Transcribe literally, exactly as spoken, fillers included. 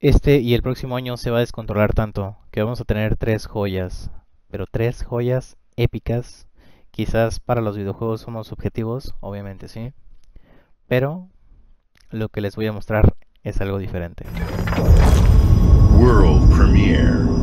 Este y el próximo año se va a descontrolar tanto que vamos a tener tres joyas, pero tres joyas épicas. Quizás para los videojuegos somos subjetivos, obviamente sí, pero lo que les voy a mostrar es algo diferente. World Premiere.